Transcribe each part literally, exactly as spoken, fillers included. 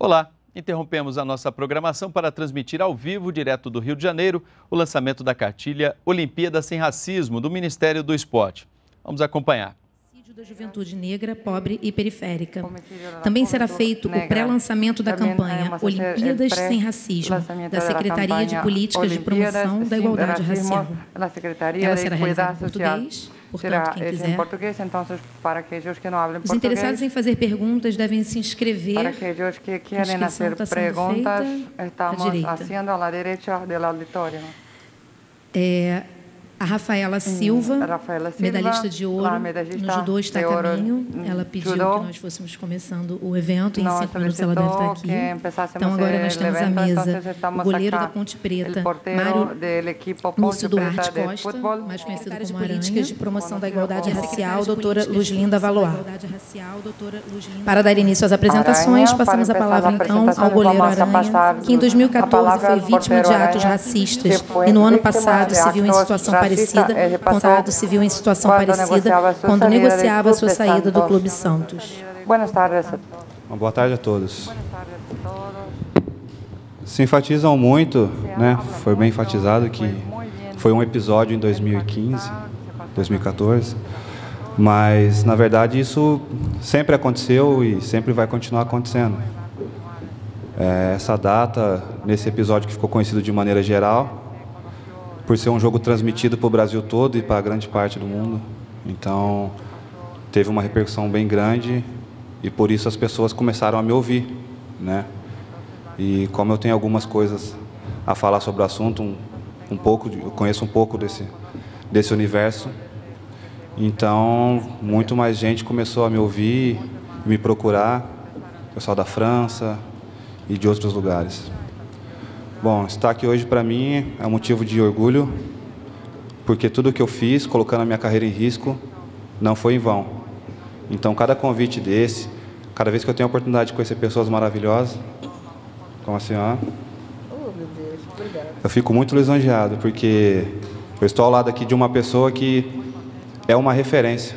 Olá, interrompemos a nossa programação para transmitir ao vivo, direto do Rio de Janeiro, o lançamento da cartilha Olimpíada Sem Racismo, do Ministério do Esporte. Vamos acompanhar. Da juventude negra, pobre e periférica. Também será feito o pré-lançamento da campanha Olimpíadas Sem Racismo, da Secretaria de Políticas de Promoção da Igualdade Racial. Ela será realizada em português, portanto, quem quiser. Os interessados em fazer perguntas devem se inscrever. A inscrição está sendo feita à direita. É... A Rafaela Silva, medalhista de ouro, no judô está a caminho. Ela pediu que nós fôssemos começando o evento, em cinco minutos ela deve estar aqui. Então agora nós temos a mesa, o goleiro da Ponte Preta, Mário Lúcio Duarte Costa, mais conhecido como Aranha, políticas de promoção da igualdade racial, doutora Luislinda Valois. Para dar início às apresentações, passamos a palavra então ao goleiro Aranha, que em dois mil e quatorze foi vítima de atos racistas e no ano passado se viu em situação parecida. Parecida, contratado civil em situação parecida quando negociava sua saída do Clube Santos. Uma boa tarde a todos. Se enfatizam muito, né? Foi bem enfatizado que foi um episódio em dois mil e quinze, dois mil e quatorze, mas na verdade isso sempre aconteceu e sempre vai continuar acontecendo. É, essa data, nesse episódio que ficou conhecido de maneira geral, por ser um jogo transmitido para o Brasil todo e para a grande parte do mundo. Então, teve uma repercussão bem grande e, por isso, as pessoas começaram a me ouvir, né? E, como eu tenho algumas coisas a falar sobre o assunto, um, um pouco, eu conheço um pouco desse, desse universo, então, muito mais gente começou a me ouvir, me procurar, pessoal da França e de outros lugares. Bom, estar aqui hoje para mim é um motivo de orgulho, porque tudo o que eu fiz, colocando a minha carreira em risco, não foi em vão. Então, cada convite desse, cada vez que eu tenho a oportunidade de conhecer pessoas maravilhosas, como a senhora, eu fico muito lisonjeado, porque eu estou ao lado aqui de uma pessoa que é uma referência.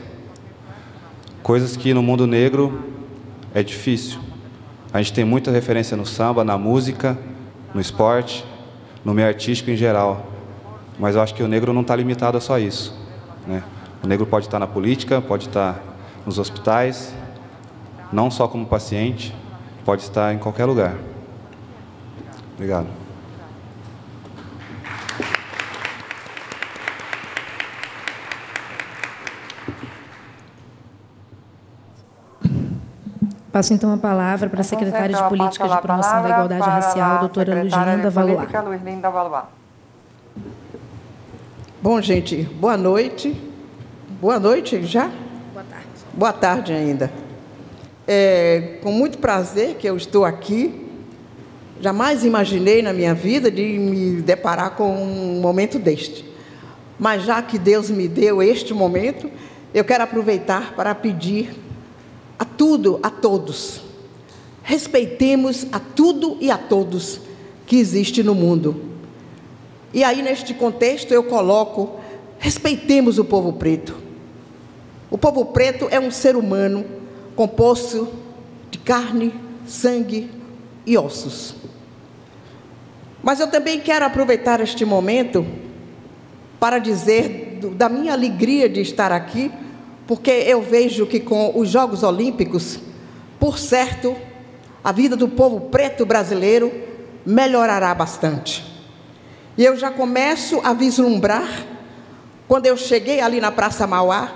Coisas que no mundo negro é difícil. A gente tem muita referência no samba, na música, no esporte, no meio artístico em geral. Mas eu acho que o negro não está limitado a só isso, né? O negro pode estar na política, pode estar nos hospitais, não só como paciente, pode estar em qualquer lugar. Obrigado. Passo, então, a palavra para a secretária de Políticas de Promoção da Igualdade Racial, doutora Luislinda Valois. Bom, gente, boa noite. Boa noite já? Boa tarde. Boa tarde ainda. É com muito prazer que eu estou aqui. Jamais imaginei na minha vida de me deparar com um momento deste. Mas, já que Deus me deu este momento, eu quero aproveitar para pedir a tudo, a todos. Respeitemos a tudo e a todos que existe no mundo. E aí, neste contexto, eu coloco, respeitemos o povo preto. O povo preto é um ser humano composto de carne, sangue e ossos. Mas eu também quero aproveitar este momento para dizer da minha alegria de estar aqui, porque eu vejo que com os Jogos Olímpicos, por certo, a vida do povo preto brasileiro melhorará bastante. E eu já começo a vislumbrar, quando eu cheguei ali na Praça Mauá,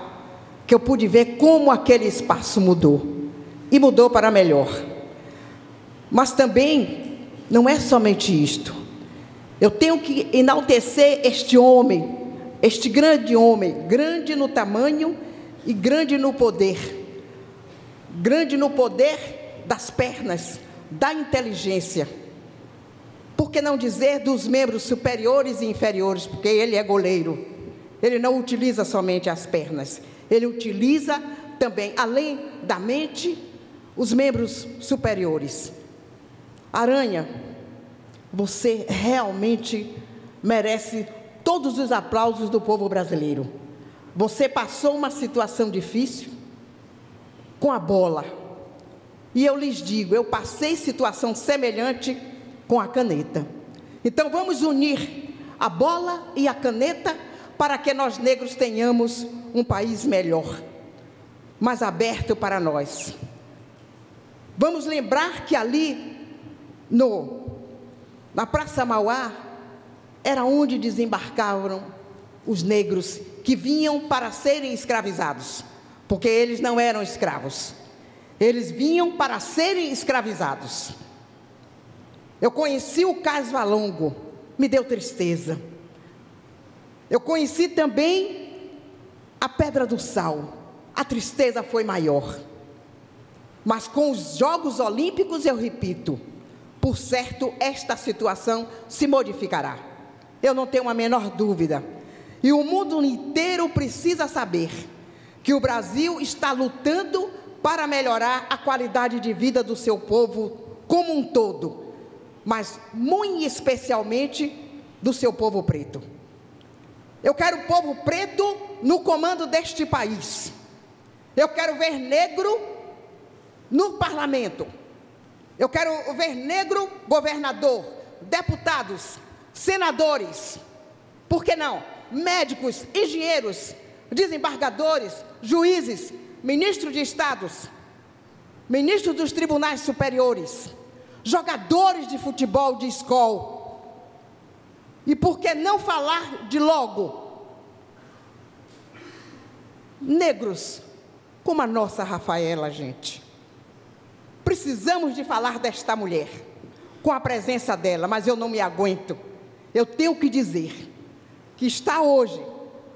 que eu pude ver como aquele espaço mudou, e mudou para melhor. Mas também não é somente isto. Eu tenho que enaltecer este homem, este grande homem, grande no tamanho e grande no poder, grande no poder das pernas, da inteligência. Por que não dizer dos membros superiores e inferiores, porque ele é goleiro. Ele não utiliza somente as pernas, ele utiliza também, além da mente, os membros superiores. Aranha, você realmente merece todos os aplausos do povo brasileiro. Você passou uma situação difícil com a bola. E eu lhes digo, eu passei situação semelhante com a caneta. Então, vamos unir a bola e a caneta para que nós negros tenhamos um país melhor, mais aberto para nós. Vamos lembrar que ali, no, na Praça Mauá, era onde desembarcaram os negros que vinham para serem escravizados, porque eles não eram escravos. Eles vinham para serem escravizados. Eu conheci o Cais Vallongo, me deu tristeza. Eu conheci também a Pedra do Sal, a tristeza foi maior. Mas com os Jogos Olímpicos, eu repito, por certo, esta situação se modificará. Eu não tenho a menor dúvida. E o mundo inteiro precisa saber que o Brasil está lutando para melhorar a qualidade de vida do seu povo como um todo, mas muito especialmente do seu povo preto. Eu quero o povo preto no comando deste país. Eu quero ver negro no parlamento. Eu quero ver negro governador, deputados, senadores, por que não? Médicos, engenheiros, desembargadores, juízes, ministros de estados, ministros dos tribunais superiores, jogadores de futebol de escola. E por que não falar de logo? Negros, como a nossa Rafaela, gente. Precisamos de falar desta mulher, com a presença dela, mas eu não me aguento. Eu tenho que dizer que está hoje,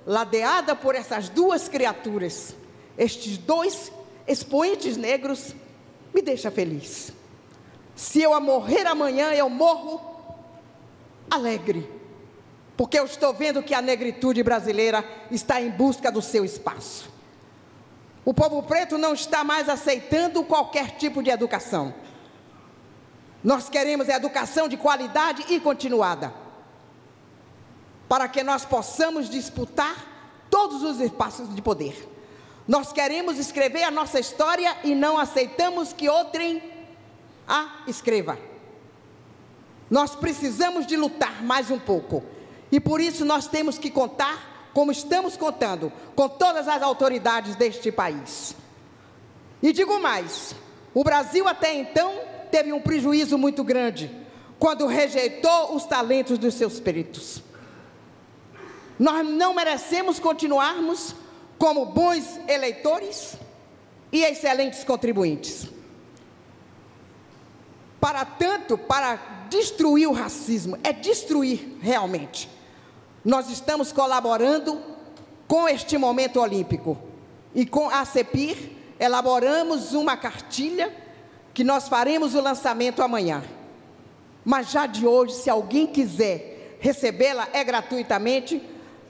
ladeada por essas duas criaturas, estes dois expoentes negros, me deixa feliz. Se eu a morrer amanhã, eu morro alegre. Porque eu estou vendo que a negritude brasileira está em busca do seu espaço. O povo preto não está mais aceitando qualquer tipo de educação. Nós queremos educação de qualidade e continuada, para que nós possamos disputar todos os espaços de poder. Nós queremos escrever a nossa história e não aceitamos que outrem a escreva. Nós precisamos de lutar mais um pouco. E por isso nós temos que contar, como estamos contando, com todas as autoridades deste país. E digo mais, o Brasil até então teve um prejuízo muito grande, quando rejeitou os talentos dos seus peritos. Nós não merecemos continuarmos como bons eleitores e excelentes contribuintes. Para tanto, para destruir o racismo, é destruir realmente. Nós estamos colaborando com este momento olímpico. E com a Seppir, elaboramos uma cartilha que nós faremos o lançamento amanhã. Mas já de hoje, se alguém quiser recebê-la, é gratuitamente.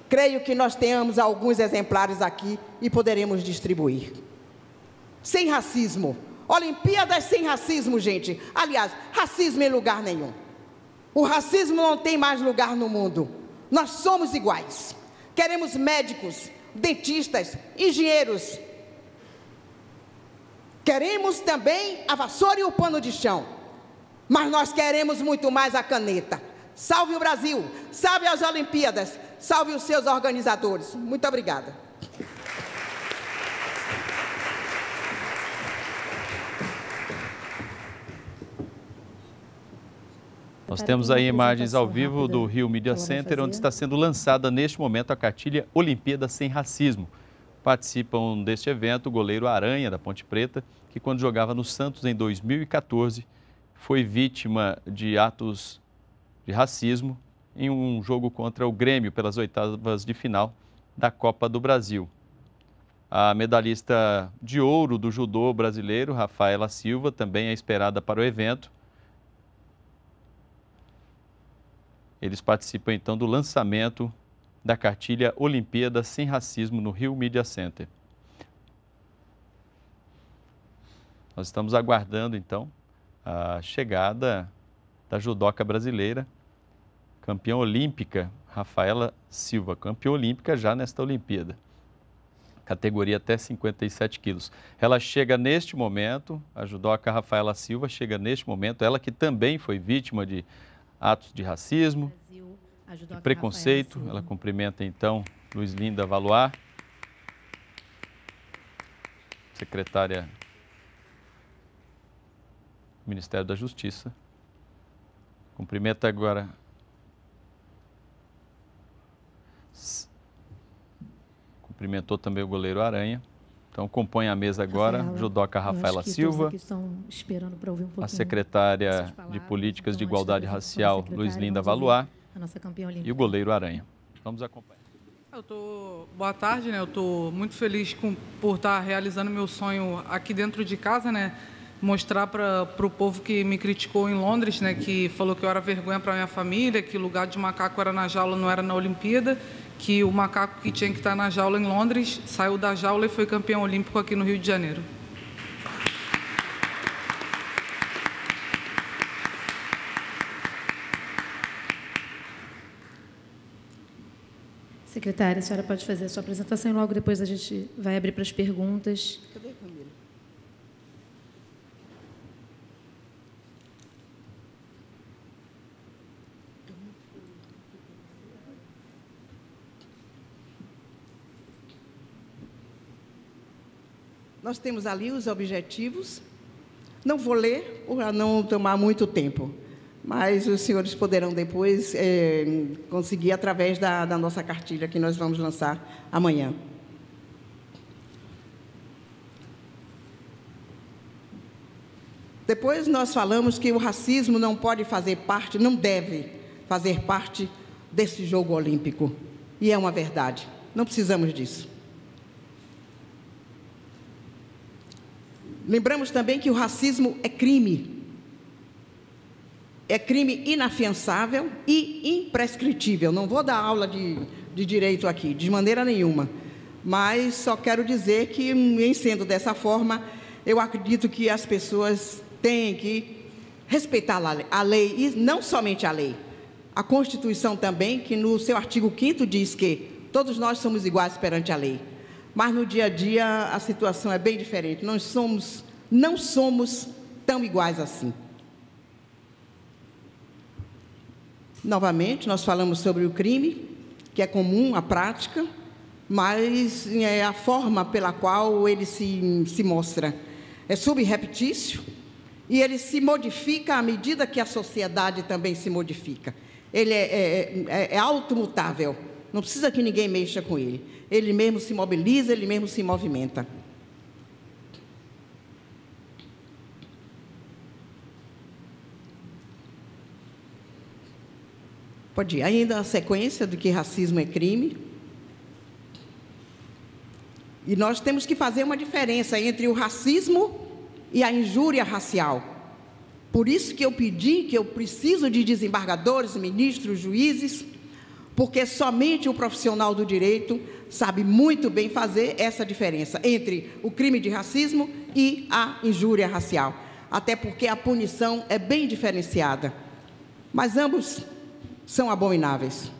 Creio que nós tenhamos alguns exemplares aqui e poderemos distribuir. Sem racismo. Olimpíadas sem racismo, gente. Aliás, racismo em lugar nenhum. O racismo não tem mais lugar no mundo. Nós somos iguais. Queremos médicos, dentistas, engenheiros. Queremos também a vassoura e o pano de chão. Mas nós queremos muito mais a caneta. Salve o Brasil, salve as Olimpíadas, salve os seus organizadores. Muito obrigada. Nós temos aí imagens ao vivo do Rio Media Center, onde está sendo lançada neste momento a cartilha Olimpíada Sem Racismo. Participam deste evento o goleiro Aranha, da Ponte Preta, que quando jogava no Santos em dois mil e quatorze, foi vítima de atos de racismo em um jogo contra o Grêmio pelas oitavas de final da Copa do Brasil. A medalhista de ouro do judô brasileiro, Rafaela Silva, também é esperada para o evento. Eles participam, então, do lançamento da cartilha Olimpíada Sem Racismo no Rio Media Center. Nós estamos aguardando, então, a chegada da judoca brasileira, campeã olímpica, Rafaela Silva, campeã olímpica já nesta Olimpíada, categoria até cinquenta e sete quilos. Ela chega neste momento, a judoca Rafaela Silva chega neste momento, ela que também foi vítima de atos de racismo, de preconceito. Ela cumprimenta então Luislinda Valois, secretária do Ministério da Justiça. Cumprimenta agora cumprimentou também o goleiro Aranha. Então compõe a mesa agora Rafaela, judoca Rafaela Silva, um a secretária palavras, de Políticas de Igualdade Racial Luislinda Valois e o goleiro Aranha. Vamos acompanhar. Eu tô, boa tarde, né? Eu estou muito feliz com, por estar realizando meu sonho aqui dentro de casa, né? Mostrar para o povo que me criticou em Londres, né? Que falou que eu era vergonha para minha família, que o lugar de macaco era na jaula, não era na Olimpíada, que o macaco que tinha que estar na jaula em Londres saiu da jaula e foi campeão olímpico aqui no Rio de Janeiro. Secretária, a senhora pode fazer a sua apresentação e logo depois a gente vai abrir para as perguntas. Cadê a Camila? Nós temos ali os objetivos. Não vou ler para não tomar muito tempo, mas os senhores poderão depois é, conseguir através da, da nossa cartilha que nós vamos lançar amanhã. Depois nós falamos que o racismo não pode fazer parte, não deve fazer parte desse jogo olímpico. E é uma verdade, não precisamos disso. Lembramos também que o racismo é crime. É crime inafiançável e imprescritível. Não vou dar aula de, de direito aqui, de maneira nenhuma. Mas só quero dizer que, em sendo dessa forma, eu acredito que as pessoas têm que respeitar a lei, e não somente a lei. A Constituição também, que no seu artigo quinto diz que todos nós somos iguais perante a lei. Mas no dia a dia a situação é bem diferente. Nós somos, não somos tão iguais assim. Novamente, nós falamos sobre o crime, que é comum à prática, mas é a forma pela qual ele se, se mostra. É subreptício e ele se modifica à medida que a sociedade também se modifica. Ele é, é, é automutável. Não precisa que ninguém mexa com ele. Ele mesmo se mobiliza, ele mesmo se movimenta. Pode ir. Ainda a sequência do que racismo é crime. E nós temos que fazer uma diferença entre o racismo e a injúria racial. Por isso que eu pedi, que eu preciso de desembargadores, ministros, juízes, porque somente o profissional do direito sabe muito bem fazer essa diferença entre o crime de racismo e a injúria racial, até porque a punição é bem diferenciada, mas ambos são abomináveis.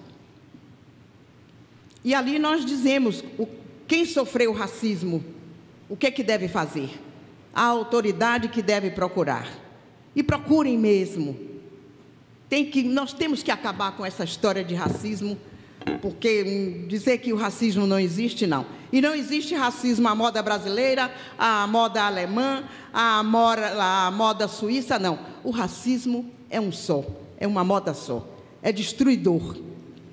E ali nós dizemos o, quem sofreu racismo, o que é que deve fazer, a autoridade que deve procurar, e procurem mesmo. Tem que, nós temos que acabar com essa história de racismo, porque dizer que o racismo não existe, não. E não existe racismo à moda brasileira, à moda alemã, à moda, à moda suíça, não. O racismo é um só, é uma moda só, é destruidor.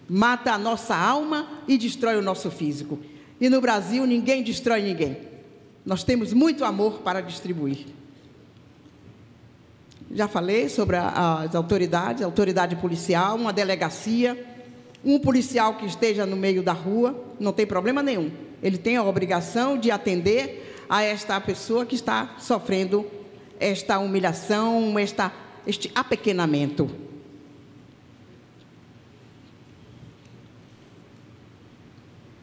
Mata a nossa alma e destrói o nosso físico. E no Brasil ninguém destrói ninguém. Nós temos muito amor para distribuir. Já falei sobre as autoridades, a autoridade policial, uma delegacia, um policial que esteja no meio da rua, não tem problema nenhum. Ele tem a obrigação de atender a esta pessoa que está sofrendo esta humilhação, esta, este apequenamento.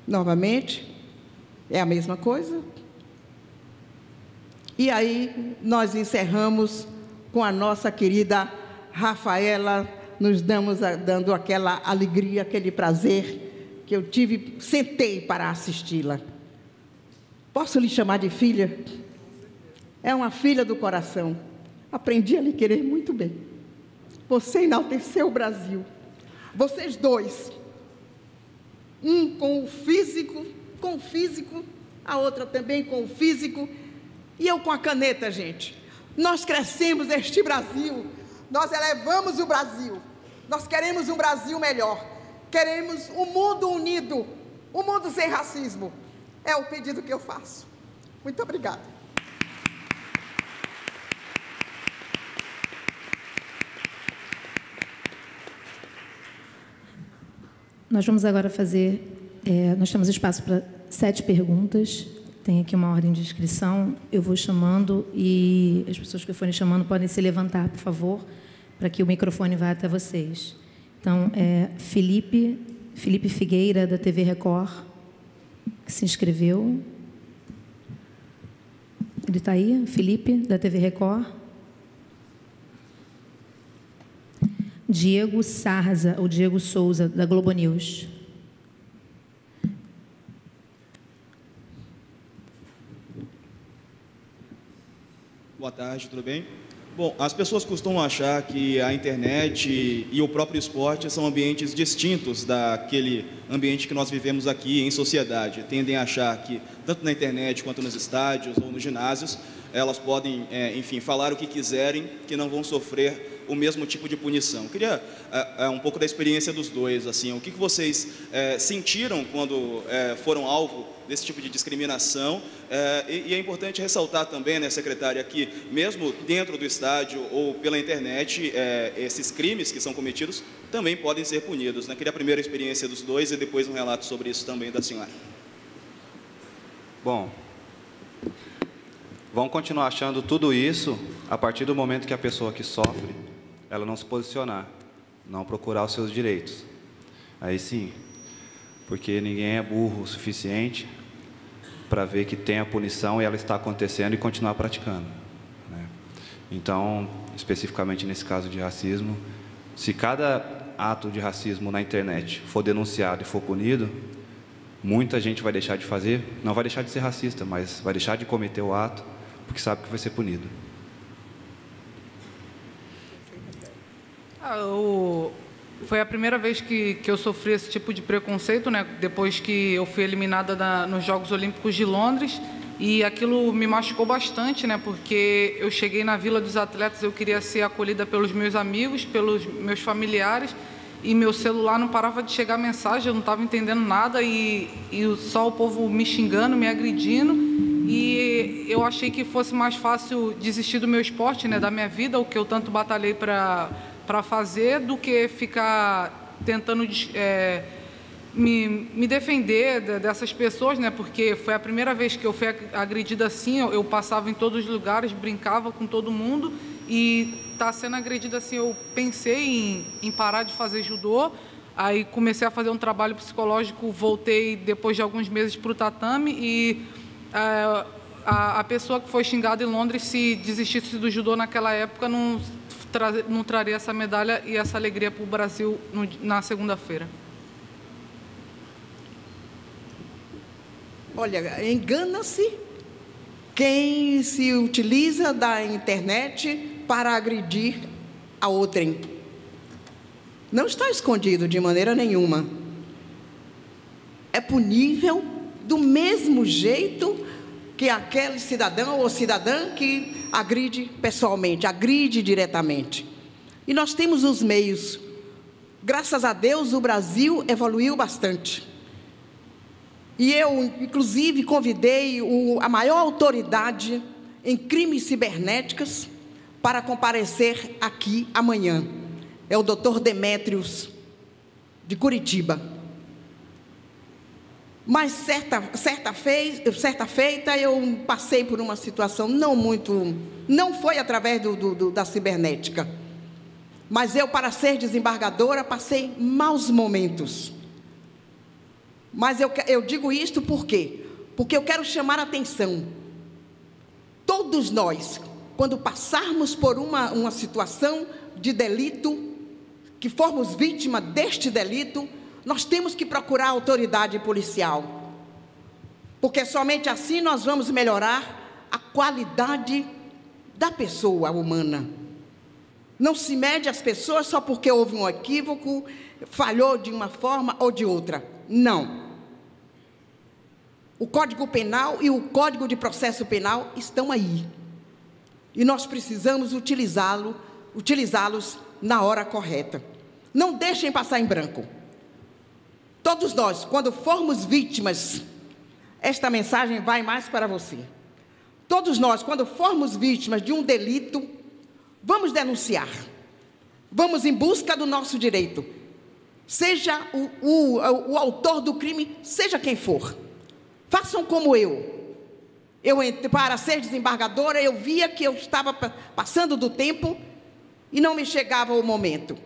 Novamente, é a mesma coisa. E aí nós encerramos com a nossa querida Rafaela, nos damos a, dando aquela alegria, aquele prazer que eu tive, sentei para assisti-la. Posso lhe chamar de filha? É uma filha do coração. Aprendi a lhe querer muito bem. Você enalteceu o Brasil. Vocês dois, um com o físico, com o físico, a outra também com o físico, e eu com a caneta, gente. Nós crescemos este Brasil, nós elevamos o Brasil, nós queremos um Brasil melhor, queremos um mundo unido, um mundo sem racismo. É o pedido que eu faço. Muito obrigada. Nós vamos agora fazer, é, nós temos espaço para sete perguntas, tem aqui uma ordem de inscrição, eu vou chamando e as pessoas que forem chamando podem se levantar, por favor, para que o microfone vá até vocês. Então, é Felipe, Felipe Figueira, da T V Record, que se inscreveu. Ele está aí, Felipe, da T V Record. Diego Sarza, ou Diego Souza, da Globo News. Boa tarde, tudo bem? Bom, as pessoas costumam achar que a internet e o próprio esporte são ambientes distintos daquele ambiente que nós vivemos aqui em sociedade. Tendem a achar que, tanto na internet quanto nos estádios ou nos ginásios, elas podem, é, enfim, falar o que quiserem, que não vão sofrer o mesmo tipo de punição. Eu queria é, é, um pouco da experiência dos dois, assim, o que, que vocês é, sentiram quando é, foram alvo desse tipo de discriminação, é, e, e é importante ressaltar também, né, secretária, que mesmo dentro do estádio ou pela internet, é, esses crimes que são cometidos também podem ser punidos, né? Queria a primeira experiência dos dois e depois um relato sobre isso também da senhora. Bom, vão continuar achando tudo isso a partir do momento que a pessoa que sofre, ela não se posicionar, não procurar os seus direitos. Aí sim, porque ninguém é burro o suficiente para ver que tem a punição e ela está acontecendo e continuar praticando, né? Então, especificamente nesse caso de racismo, se cada ato de racismo na internet for denunciado e for punido, muita gente vai deixar de fazer, não vai deixar de ser racista, mas vai deixar de cometer o ato, porque sabe que vai ser punido. Ah, eu... Foi a primeira vez que, que eu sofri esse tipo de preconceito, né? Depois que eu fui eliminada da, nos Jogos Olímpicos de Londres, e aquilo me machucou bastante, né? Porque eu cheguei na Vila dos Atletas, eu queria ser acolhida pelos meus amigos, pelos meus familiares, e meu celular não parava de chegar mensagem, eu não estava entendendo nada, e, e só o povo me xingando, me agredindo, e eu achei que fosse mais fácil desistir do meu esporte, né? Da minha vida, o que eu tanto batalhei para... para fazer, do que ficar tentando é, me, me defender dessas pessoas, né? Porque foi a primeira vez que eu fui agredida assim, eu, eu passava em todos os lugares, brincava com todo mundo, e tá sendo agredida assim, eu pensei em, em parar de fazer judô, aí comecei a fazer um trabalho psicológico, voltei depois de alguns meses para o tatame, e é, a, a pessoa que foi xingada em Londres, se desistisse do judô naquela época, não... não traria essa medalha e essa alegria para o Brasil no, na segunda-feira. Olha, engana-se quem se utiliza da internet para agredir a outrem. Não está escondido de maneira nenhuma. É punível do mesmo jeito que aquele cidadão ou cidadã que agride pessoalmente, agride diretamente. E nós temos os meios. Graças a Deus, o Brasil evoluiu bastante. E eu, inclusive, convidei o, a maior autoridade em crimes cibernéticos para comparecer aqui amanhã. É o doutor Demétrios, de Curitiba. Mas, certa, certa, fez, certa feita, eu passei por uma situação não muito... Não foi através do, do, da cibernética. Mas eu, para ser desembargadora, passei maus momentos. Mas eu, eu digo isto por quê? Porque eu quero chamar a atenção. Todos nós, quando passarmos por uma, uma situação, de delito, que formos vítima deste delito, nós temos que procurar a autoridade policial, porque somente assim nós vamos melhorar a qualidade da pessoa humana. Não se mede as pessoas só porque houve um equívoco, falhou de uma forma ou de outra. Não. O Código Penal e o Código de Processo Penal estão aí. E nós precisamos utilizá-lo, utilizá-los na hora correta. Não deixem passar em branco. Todos nós, quando formos vítimas, esta mensagem vai mais para você. Todos nós, quando formos vítimas de um delito, vamos denunciar. Vamos em busca do nosso direito. Seja o, o, o autor do crime, seja quem for. Façam como eu. Eu, para ser desembargadora, eu via que eu estava passando do tempo e não me chegava o momento.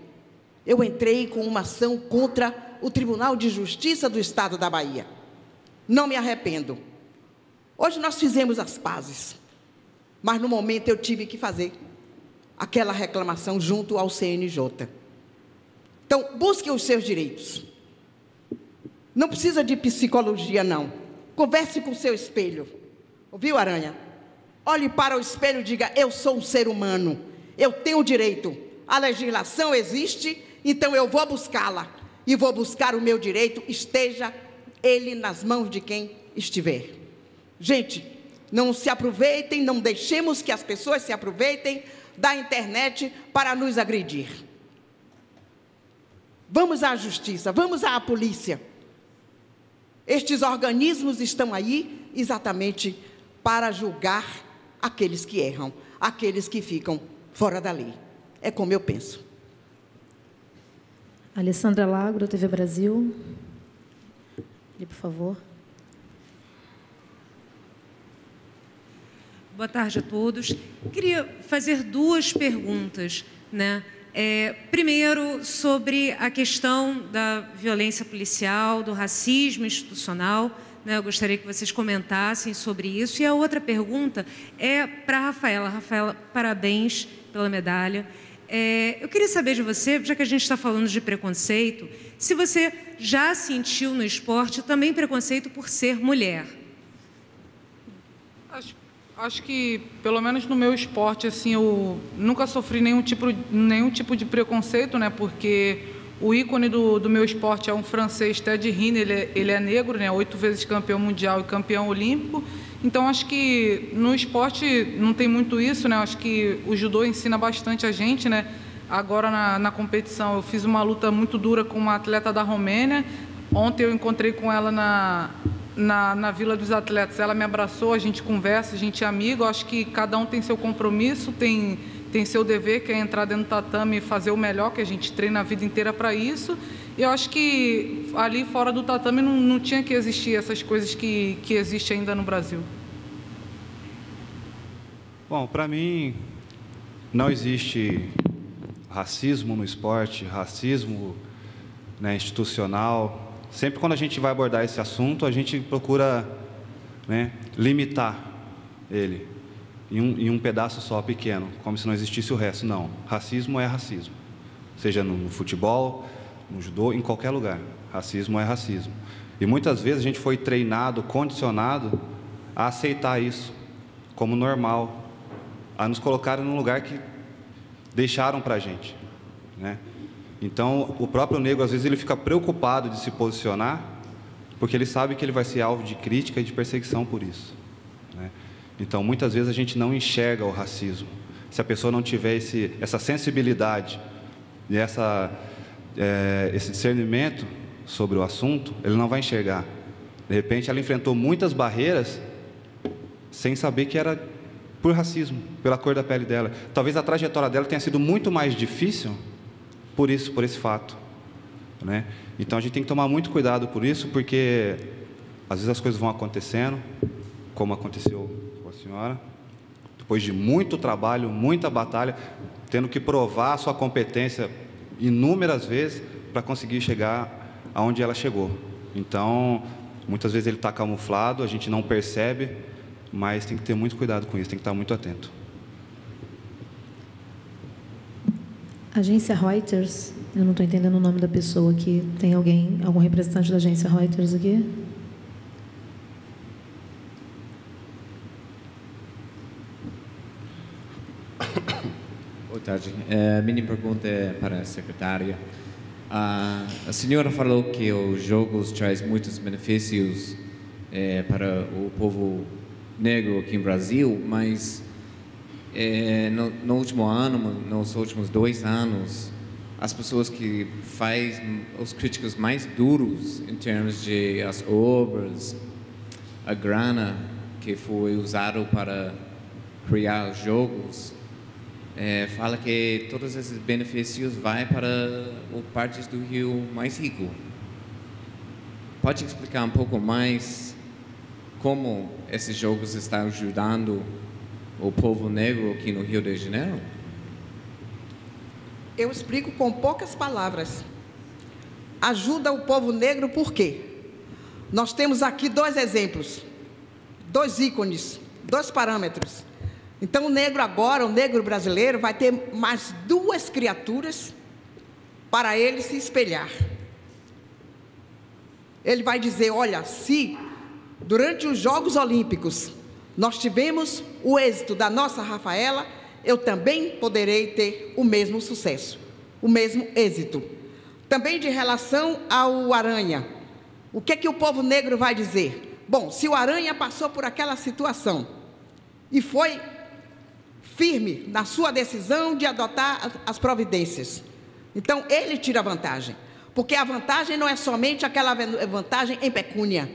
Eu entrei com uma ação contra o Tribunal de Justiça do Estado da Bahia. Não me arrependo. Hoje nós fizemos as pazes, mas no momento eu tive que fazer aquela reclamação junto ao C N J. Então, busquem os seus direitos. Não precisa de psicologia, não. Converse com o seu espelho. Ouviu, Aranha? Olhe para o espelho e diga, eu sou um ser humano, eu tenho direito, a legislação existe, então eu vou buscá-la e vou buscar o meu direito, esteja ele nas mãos de quem estiver. Gente, não se aproveitem, não deixemos que as pessoas se aproveitem da internet para nos agredir. Vamos à justiça, vamos à polícia. Estes organismos estão aí exatamente para julgar aqueles que erram, aqueles que ficam fora da lei. É como eu penso. Alessandra Lagro, T V Brasil. Por favor. Boa tarde a todos. Queria fazer duas perguntas, né? É, primeiro, sobre a questão da violência policial, do racismo institucional, né? Eu gostaria que vocês comentassem sobre isso. E a outra pergunta é para a Rafaela. Rafaela, parabéns pela medalha. É, eu queria saber de você, já que a gente está falando de preconceito, se você já sentiu no esporte também preconceito por ser mulher. Acho que... Acho que, pelo menos no meu esporte, assim, eu nunca sofri nenhum tipo, nenhum tipo de preconceito, né? Porque o ícone do, do meu esporte é um francês, Teddy Riner, ele, é, ele é negro, né? Oito vezes campeão mundial e campeão olímpico. Então, acho que no esporte não tem muito isso, né? Acho que o judô ensina bastante a gente, né? Agora, na, na competição, eu fiz uma luta muito dura com uma atleta da Romênia. Ontem eu encontrei com ela na... Na, na Vila dos Atletas, ela me abraçou, a gente conversa, a gente é amigo. Eu acho que cada um tem seu compromisso, tem, tem seu dever, que é entrar dentro do tatame e fazer o melhor, que a gente treina a vida inteira para isso. E eu acho que ali fora do tatame não, não tinha que existir essas coisas que, que existem ainda no Brasil. Bom, para mim, não existe racismo no esporte, racismo, né, institucional. Sempre quando a gente vai abordar esse assunto, a gente procura, né, limitar ele em um, em um pedaço só, pequeno, como se não existisse o resto. Não, racismo é racismo, seja no, no futebol, no judô, em qualquer lugar. Racismo é racismo. E muitas vezes a gente foi treinado, condicionado a aceitar isso como normal, a nos colocar num lugar que deixaram para a gente, né? Então, o próprio negro, às vezes, ele fica preocupado de se posicionar, porque ele sabe que ele vai ser alvo de crítica e de perseguição por isso, né? Então, muitas vezes, a gente não enxerga o racismo. Se a pessoa não tiver esse, essa sensibilidade e essa, é, esse discernimento sobre o assunto, ele não vai enxergar. De repente, ela enfrentou muitas barreiras sem saber que era por racismo, pela cor da pele dela. Talvez a trajetória dela tenha sido muito mais difícil... Por isso, por esse fato, né? Então, a gente tem que tomar muito cuidado por isso, porque às vezes as coisas vão acontecendo, como aconteceu com a senhora, depois de muito trabalho, muita batalha, tendo que provar a sua competência inúmeras vezes para conseguir chegar aonde ela chegou. Então, muitas vezes ele está camuflado, a gente não percebe, mas tem que ter muito cuidado com isso, tem que estar muito atento. Agência Reuters, eu não estou entendendo o nome da pessoa aqui. Tem alguém, algum representante da agência Reuters aqui? Boa tarde. A minha pergunta é para a secretária. A senhora falou que os jogos traz muitos benefícios é, para o povo negro aqui no Brasil, mas é, no, no último ano, nos últimos dois anos, as pessoas que fazem os críticos mais duros em termos de as obras, a grana que foi usado para criar os jogos, é, fala que todos esses benefícios vai para partes do Rio mais rico. Pode explicar um pouco mais como esses jogos estão ajudando o povo negro aqui no Rio de Janeiro? Eu explico com poucas palavras. Ajuda o povo negro por quê? Nós temos aqui dois exemplos, dois ícones, dois parâmetros. Então, o negro agora, o negro brasileiro, vai ter mais duas criaturas para ele se espelhar. Ele vai dizer, olha, se durante os Jogos Olímpicos nós tivemos o êxito da nossa Rafaela, eu também poderei ter o mesmo sucesso, o mesmo êxito. Também de relação ao Aranha, o que é que o povo negro vai dizer? Bom, se o Aranha passou por aquela situação e foi firme na sua decisão de adotar as providências, então ele tira vantagem, porque a vantagem não é somente aquela vantagem em pecúnia,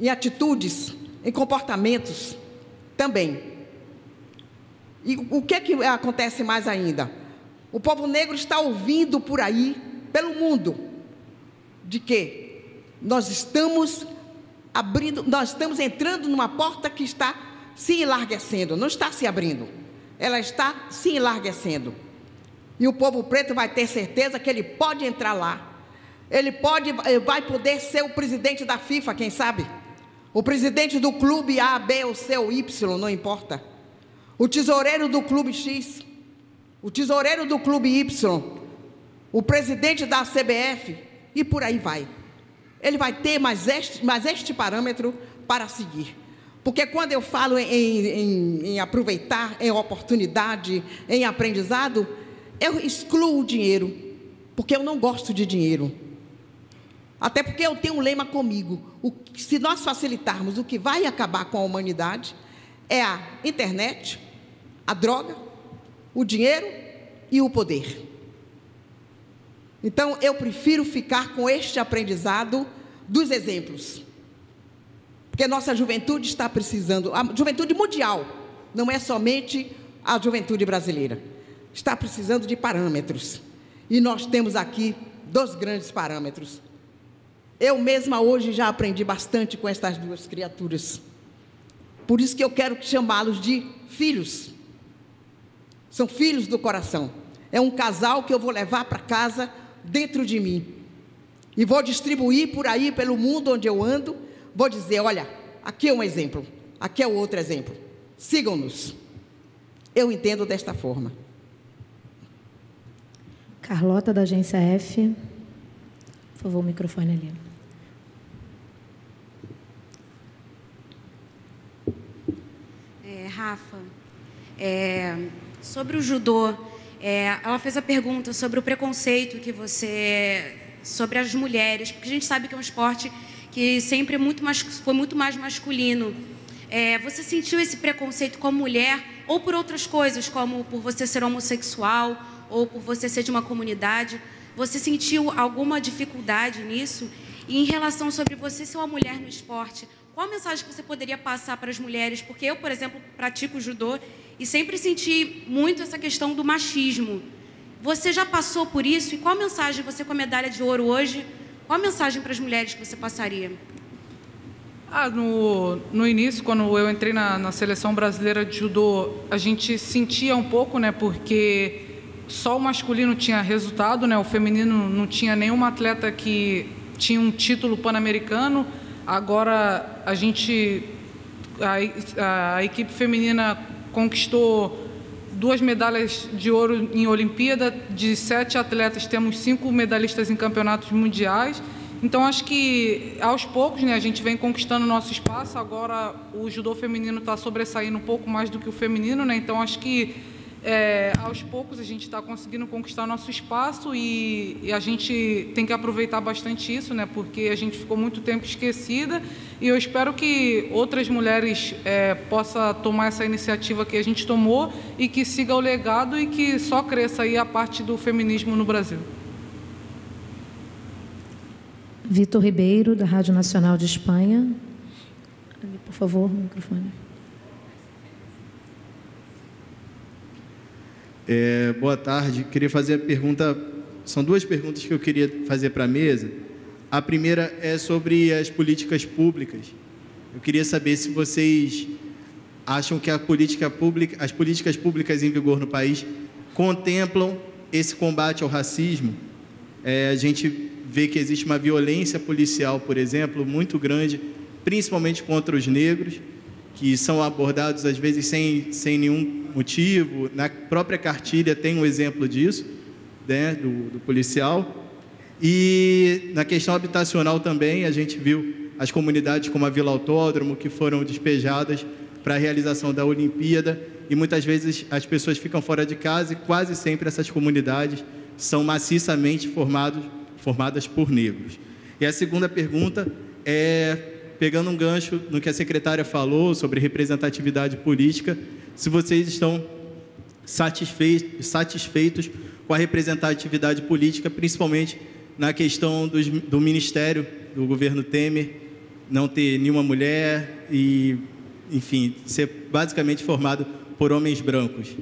em atitudes, em comportamentos também. E o que é que acontece mais ainda? O povo negro está ouvindo por aí, pelo mundo, de que nós estamos abrindo, nós estamos entrando numa porta que está se enlarguecendo, não está se abrindo, ela está se enlarguecendo. E o povo preto vai ter certeza que ele pode entrar lá, ele pode, vai poder ser o presidente da FIFA, quem sabe? O presidente do clube A, B, ou C, ou Y, não importa. O tesoureiro do clube X, o tesoureiro do clube Y, o presidente da C B F, e por aí vai. Ele vai ter mais este, mais este parâmetro para seguir. Porque quando eu falo em, em, em aproveitar, em oportunidade, em aprendizado, eu excluo o dinheiro, porque eu não gosto de dinheiro. Até porque eu tenho um lema comigo. O, se nós facilitarmos, o que vai acabar com a humanidade é a internet, a droga, o dinheiro e o poder. Então, eu prefiro ficar com este aprendizado dos exemplos. Porque a nossa juventude está precisando, a juventude mundial, não é somente a juventude brasileira, está precisando de parâmetros. E nós temos aqui dois grandes parâmetros. Eu mesma hoje já aprendi bastante com estas duas criaturas. Por isso que eu quero chamá-los de filhos. São filhos do coração. É um casal que eu vou levar para casa dentro de mim. E vou distribuir por aí, pelo mundo onde eu ando, vou dizer, olha, aqui é um exemplo, aqui é outro exemplo. Sigam-nos. Eu entendo desta forma. Carlota, da Agência F. Por favor, o microfone ali. Rafa, é, sobre o judô, é, ela fez a pergunta sobre o preconceito que você... sobre as mulheres, porque a gente sabe que é um esporte que sempre é muito mais, foi muito mais masculino. É, você sentiu esse preconceito como mulher ou por outras coisas, como por você ser homossexual ou por você ser de uma comunidade? Você sentiu alguma dificuldade nisso? E em relação sobre você ser uma mulher no esporte, qual a mensagem que você poderia passar para as mulheres? Porque eu, por exemplo, pratico judô e sempre senti muito essa questão do machismo. Você já passou por isso? E qual a mensagem, você com a medalha de ouro hoje, qual a mensagem para as mulheres que você passaria? Ah, no, no início, quando eu entrei na, na seleção brasileira de judô, a gente sentia um pouco, né, porque só o masculino tinha resultado, né, o feminino não tinha nenhuma atleta que tinha um título pan-americano. Agora, a gente, a, a equipe feminina conquistou duas medalhas de ouro em Olimpíada, de sete atletas temos cinco medalhistas em campeonatos mundiais. Então, acho que aos poucos, né, a gente vem conquistando o nosso espaço. Agora o judô feminino está sobressaindo um pouco mais do que o feminino, né? Então, acho que é, aos poucos a gente está conseguindo conquistar o nosso espaço e, e a gente tem que aproveitar bastante isso, né? Porque a gente ficou muito tempo esquecida e eu espero que outras mulheres é, possam tomar essa iniciativa que a gente tomou e que siga o legado e que só cresça aí a parte do feminismo no Brasil. Vitor Ribeiro, da Rádio Nacional de Espanha. Por favor, o microfone. É, boa tarde. Queria fazer a pergunta... São duas perguntas que eu queria fazer para a mesa. A primeira é sobre as políticas públicas. Eu queria saber se vocês acham que a política pública, as políticas públicas em vigor no país contemplam esse combate ao racismo. É, a gente... vê que existe uma violência policial, por exemplo, muito grande, principalmente contra os negros, que são abordados, às vezes, sem, sem nenhum motivo. Na própria cartilha tem um exemplo disso, né, do, do policial. E na questão habitacional também, a gente viu as comunidades como a Vila Autódromo, que foram despejadas para a realização da Olimpíada, e muitas vezes as pessoas ficam fora de casa e quase sempre essas comunidades são maciçamente formadas formadas por negros. E a segunda pergunta é, pegando um gancho no que a secretária falou sobre representatividade política, se vocês estão satisfeitos, satisfeitos com a representatividade política, principalmente na questão dos, do Ministério do governo Temer, não ter nenhuma mulher e, enfim, ser basicamente formado por homens brancos.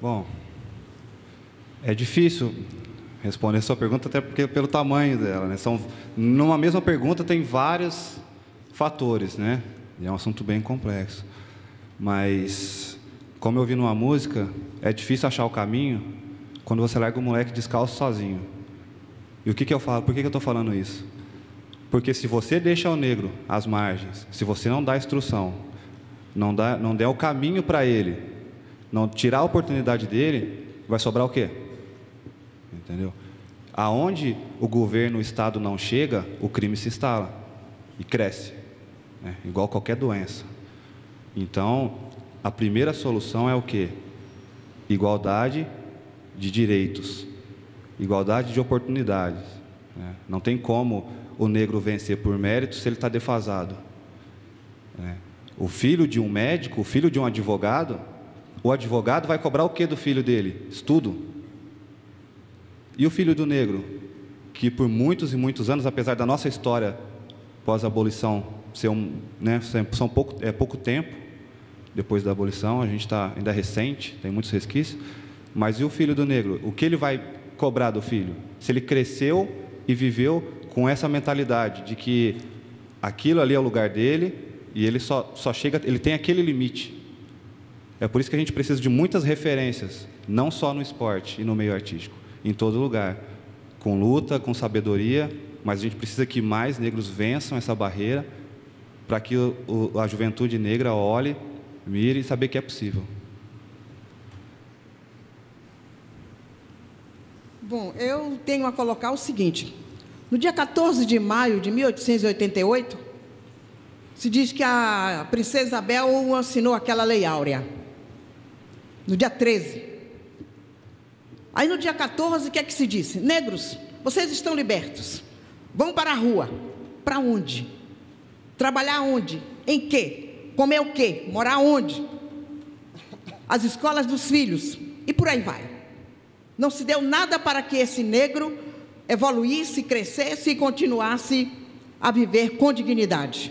Bom... É difícil responder essa pergunta, até porque pelo tamanho dela, né? São, numa mesma pergunta tem vários fatores, né? E é um assunto bem complexo. Mas, como eu vi numa música, é difícil achar o caminho quando você larga o moleque descalço sozinho. E o que, que eu falo? Por que, que eu estou falando isso? Porque se você deixa o negro às margens, se você não dá instrução, não, dá, não der o caminho para ele, não tirar a oportunidade dele, vai sobrar o quê? Entendeu? Aonde o governo, o Estado não chega, o crime se instala e cresce, né? Igual qualquer doença. Então, a primeira solução é o quê? Igualdade de direitos, igualdade de oportunidades, né? Não tem como o negro vencer por mérito se ele está defasado, né? O filho de um médico, o filho de um advogado, o advogado vai cobrar o quê do filho dele? Estudo. E o filho do negro, que por muitos e muitos anos, apesar da nossa história pós-abolição ser um, né, são pouco, é pouco tempo depois da abolição, a gente está ainda recente, tem muitos resquícios, mas e o filho do negro? O que ele vai cobrar do filho? Se ele cresceu e viveu com essa mentalidade de que aquilo ali é o lugar dele e ele só, só chega, ele tem aquele limite. É por isso que a gente precisa de muitas referências, não só no esporte e no meio artístico, em todo lugar, com luta, com sabedoria, mas a gente precisa que mais negros vençam essa barreira para que o, o, a juventude negra olhe, mire e saber que é possível. Bom, eu tenho a colocar o seguinte. No dia quatorze de maio de mil oitocentos e oitenta e oito, se diz que a princesa Isabel assinou aquela Lei Áurea, no dia treze. Aí, no dia quatorze, o que é que se disse? Negros, vocês estão libertos. Vão para a rua. Para onde? Trabalhar onde? Em quê? Comer o quê? Morar onde? As escolas dos filhos. E por aí vai. Não se deu nada para que esse negro evoluísse, crescesse e continuasse a viver com dignidade.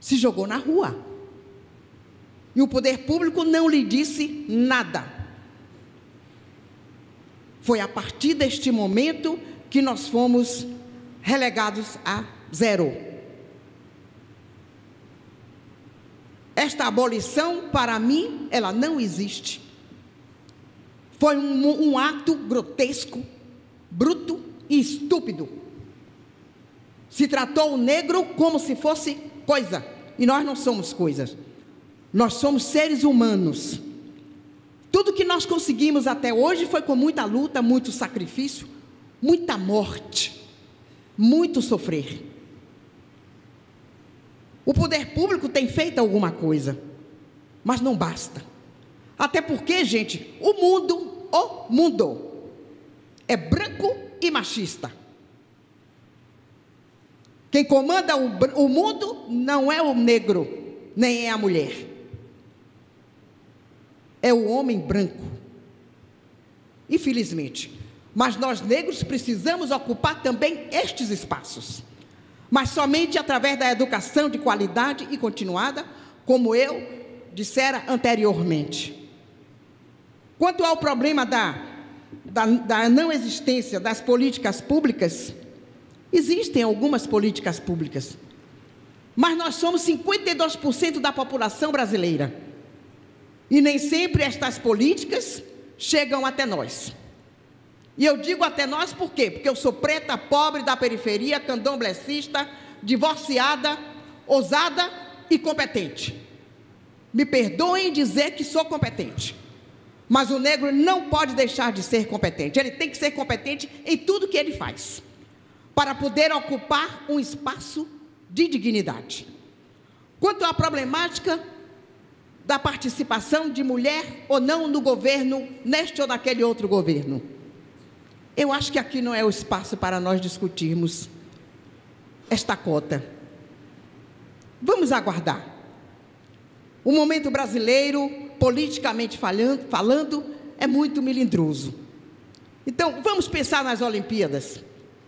Se jogou na rua. E o poder público não lhe disse nada. Foi a partir deste momento que nós fomos relegados a zero. Esta abolição, para mim, ela não existe. Foi um, um ato grotesco, bruto e estúpido. Se tratou o negro como se fosse coisa, e nós não somos coisas. Nós somos seres humanos. Tudo que nós conseguimos até hoje foi com muita luta, muito sacrifício, muita morte, muito sofrer. O poder público tem feito alguma coisa, mas não basta. Até porque, gente, o mundo, o mundo, é branco e machista. Quem comanda o, o mundo não é o negro, nem é a mulher. É o homem branco, infelizmente. Mas nós, negros, precisamos ocupar também estes espaços. Mas somente através da educação de qualidade e continuada, como eu dissera anteriormente. Quanto ao problema da, da, da não existência das políticas públicas, existem algumas políticas públicas, mas nós somos cinquenta e dois por cento da população brasileira. E nem sempre estas políticas chegam até nós. E eu digo até nós por quê? Porque eu sou preta, pobre, da periferia, candomblecista, divorciada, ousada e competente. Me perdoem dizer que sou competente, mas o negro não pode deixar de ser competente. Ele tem que ser competente em tudo que ele faz, para poder ocupar um espaço de dignidade. Quanto à problemática da participação de mulher ou não no governo, neste ou naquele outro governo, eu acho que aqui não é o espaço para nós discutirmos esta cota. Vamos aguardar. O momento brasileiro, politicamente falando, falando, é muito melindroso. Então, vamos pensar nas Olimpíadas.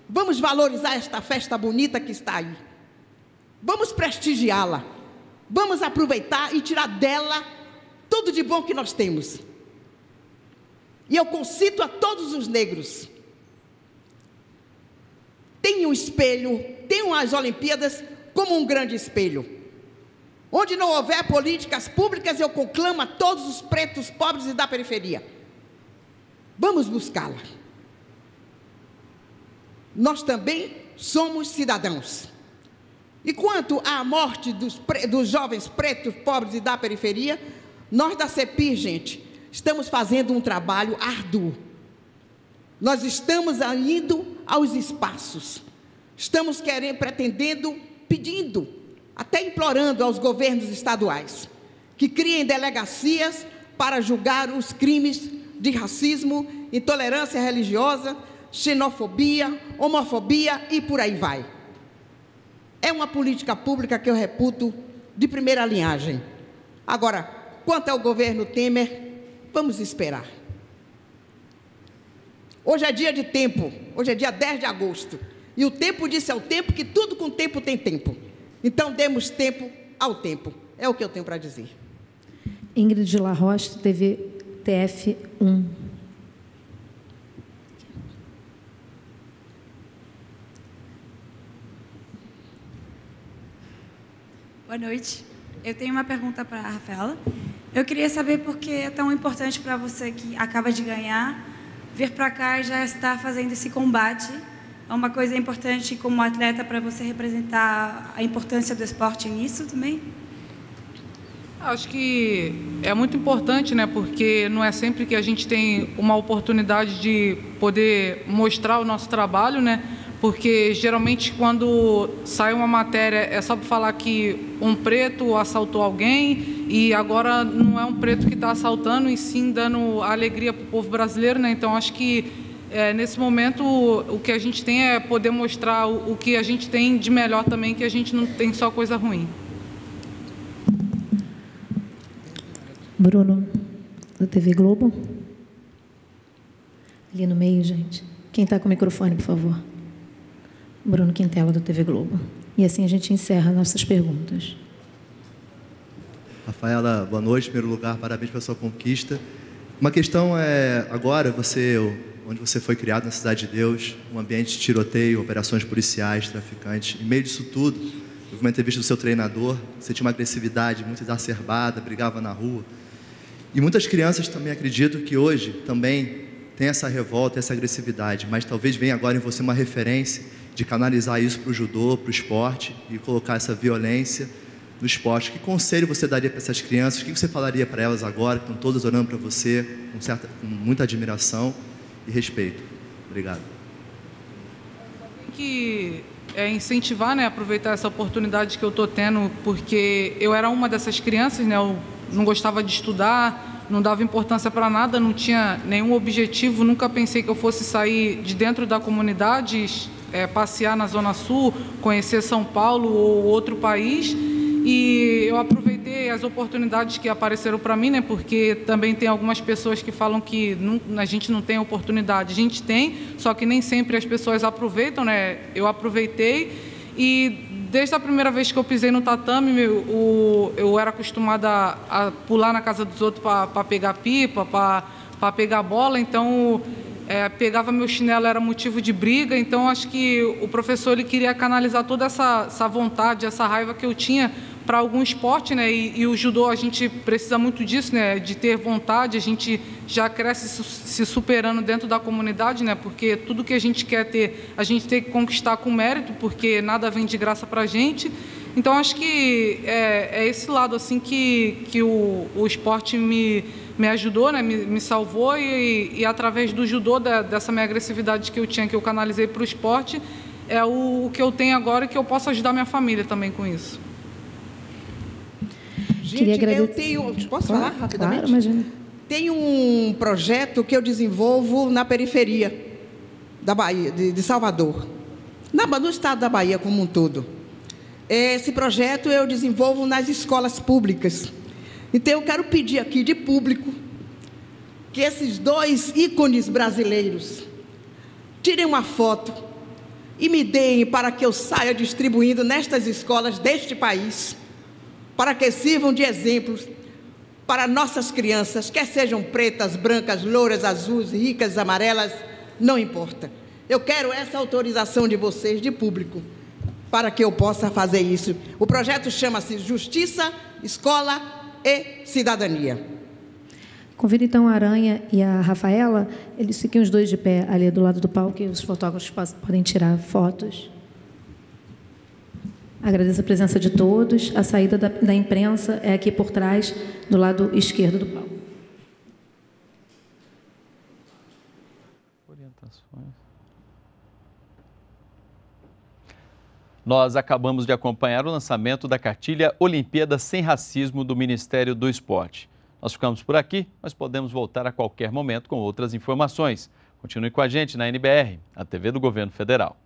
Vamos valorizar esta festa bonita que está aí. Vamos prestigiá-la. Vamos aproveitar e tirar dela tudo de bom que nós temos. E eu concito a todos os negros: tenham um espelho, tenham as Olimpíadas como um grande espelho. Onde não houver políticas públicas, eu conclamo a todos os pretos, pobres e da periferia: vamos buscá-la. Nós também somos cidadãos. E quanto à morte dos, dos jovens pretos, pobres e da periferia, nós da Seppir, gente, estamos fazendo um trabalho árduo. Nós estamos indo aos espaços. Estamos querendo, pretendendo, pedindo, até implorando aos governos estaduais que criem delegacias para julgar os crimes de racismo, intolerância religiosa, xenofobia, homofobia e por aí vai. É uma política pública que eu reputo de primeira linhagem. Agora, quanto ao governo Temer, vamos esperar. Hoje é dia de tempo, hoje é dia dez de agosto, e o tempo disse ao tempo que tudo com tempo tem tempo. Então, demos tempo ao tempo. É o que eu tenho para dizer. Ingrid Larrocha, T V T F um. Boa noite. Eu tenho uma pergunta para a Rafaela. Eu queria saber por que é tão importante para você, que acaba de ganhar, vir para cá e já estar fazendo esse combate. É uma coisa importante como atleta para você representar a importância do esporte nisso também? Acho que é muito importante, né? Porque não é sempre que a gente tem uma oportunidade de poder mostrar o nosso trabalho, né? Porque, geralmente, quando sai uma matéria, é só para falar que um preto assaltou alguém e agora não é um preto que está assaltando, e sim dando alegria para o povo brasileiro, né? Então, acho que, é, nesse momento, o que a gente tem é poder mostrar o, o que a gente tem de melhor também, que a gente não tem só coisa ruim. Bruno, da T V Globo. Ali no meio, gente. Quem está com o microfone, por favor? Bruno Quintela, do T V Globo. E assim a gente encerra nossas perguntas. Rafaela, boa noite. Em primeiro lugar, parabéns pela sua conquista. Uma questão é, agora, você, onde você foi criado, na Cidade de Deus, um ambiente de tiroteio, operações policiais, traficantes. Em meio disso tudo, eu vi uma entrevista do seu treinador, você tinha uma agressividade muito exacerbada, brigava na rua. E muitas crianças também, acredito que hoje também tem essa revolta, essa agressividade, mas talvez venha agora em você uma referência de canalizar isso para o judô, para o esporte, e colocar essa violência do esporte, que conselho você daria para essas crianças? O que você falaria para elas agora, que estão todas olhando para você com, certa, com muita admiração e respeito? Obrigado. Tem que é, incentivar, né, aproveitar essa oportunidade que eu estou tendo, porque eu era uma dessas crianças, né, eu não gostava de estudar, não dava importância para nada, não tinha nenhum objetivo, nunca pensei que eu fosse sair de dentro da comunidade, é, passear na Zona Sul, conhecer São Paulo ou outro país. E eu aproveitei as oportunidades que apareceram para mim, né? Porque também tem algumas pessoas que falam que não, a gente não tem oportunidade. A gente tem, só que nem sempre as pessoas aproveitam, né? Eu aproveitei e desde a primeira vez que eu pisei no tatame, meu, o, eu era acostumada a, a pular na casa dos outros para pegar pipa, para pegar bola, então... É, pegava meu chinelo, era motivo de briga. Então acho que o professor ele queria canalizar toda essa, essa vontade, essa raiva que eu tinha para algum esporte, né? E, e o judô, a gente precisa muito disso, né? De ter vontade, a gente já cresce se superando dentro da comunidade, né? Porque tudo que a gente quer ter, a gente tem que conquistar com mérito, porque nada vem de graça para a gente. Então acho que é, é esse lado assim que, que o, o esporte me... me ajudou, né? me, me salvou e, e, e através do judô, da, dessa minha agressividade que eu tinha, que eu canalizei para o esporte, é o, o que eu tenho agora e que eu posso ajudar minha família também com isso. Gente, eu tenho... Posso falar rapidamente? Claro, imagina. Tem um projeto que eu desenvolvo na periferia da Bahia, de, de Salvador, na, no estado da Bahia como um todo. Esse projeto eu desenvolvo nas escolas públicas. Então, eu quero pedir aqui de público que esses dois ícones brasileiros tirem uma foto e me deem para que eu saia distribuindo nestas escolas deste país, para que sirvam de exemplos para nossas crianças, quer sejam pretas, brancas, louras, azuis, ricas, amarelas, não importa. Eu quero essa autorização de vocês, de público, para que eu possa fazer isso. O projeto chama-se Justiça, Escola e Cidadania. Convido então a Aranha e a Rafaela, eles fiquem os dois de pé ali do lado do palco e os fotógrafos podem tirar fotos. Agradeço a presença de todos. A saída da, da imprensa é aqui por trás, do lado esquerdo do palco. Orientações. Nós acabamos de acompanhar o lançamento da cartilha Olimpíada Sem Racismo do Ministério do Esporte. Nós ficamos por aqui, mas podemos voltar a qualquer momento com outras informações. Continue com a gente na N B R, a T V do Governo Federal.